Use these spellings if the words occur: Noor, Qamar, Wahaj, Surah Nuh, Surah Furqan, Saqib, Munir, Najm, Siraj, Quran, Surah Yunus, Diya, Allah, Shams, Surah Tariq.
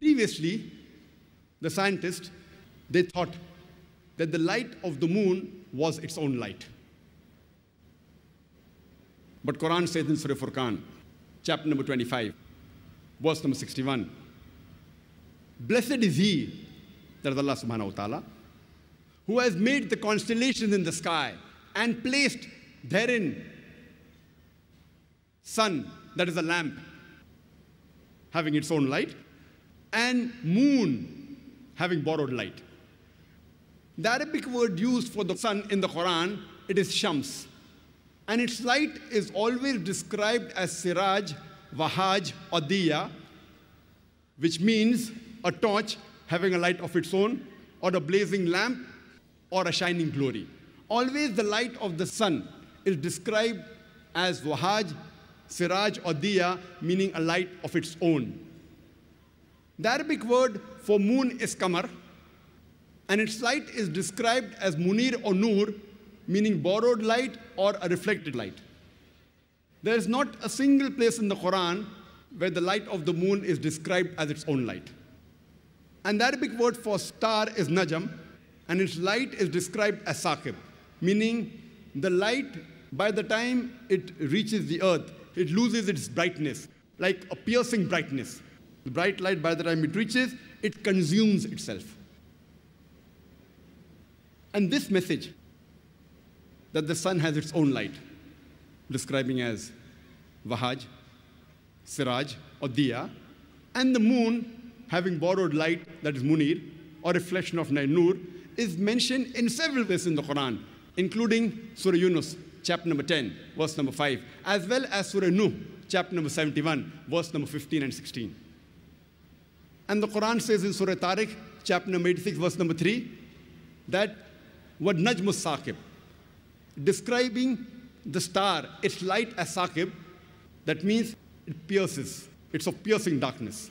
Previously, the scientists, they thought that the light of the moon was its own light. But Quran says in Surah Furqan, chapter number 25, verse number 61, "Blessed is he," that is Allah subhanahu wa ta'ala, "who has made the constellations in the sky and placed therein sun," that is a lamp, having its own light, and moon, having borrowed light. The Arabic word used for the sun in the Quran, it is Shams. And its light is always described as Siraj, Wahaj, or Diya, which means a torch having a light of its own, or a blazing lamp, or a shining glory. Always the light of the sun is described as Wahaj, Siraj, or Diya, meaning a light of its own. The Arabic word for moon is Qamar, and its light is described as Munir or Noor, meaning borrowed light or a reflected light. There is not a single place in the Quran where the light of the moon is described as its own light. And the Arabic word for star is Najm, and its light is described as Saqib, meaning the light, by the time it reaches the earth, it loses its brightness, like a piercing brightness. The bright light, by the time it reaches, it consumes itself. And this message, that the sun has its own light, describing as Wahaj, Siraj, or Diya, and the moon, having borrowed light, that is Munir, or reflection of Noor, is mentioned in several places in the Quran, including Surah Yunus, chapter number 10, verse number 5, as well as Surah Nuh, chapter number 71, verse number 15 and 16. And the Quran says in Surah Tariq, chapter number 86, verse number 3, that what Najm was Saqib, describing the star, its light as Saqib, that means it pierces, it's of piercing darkness.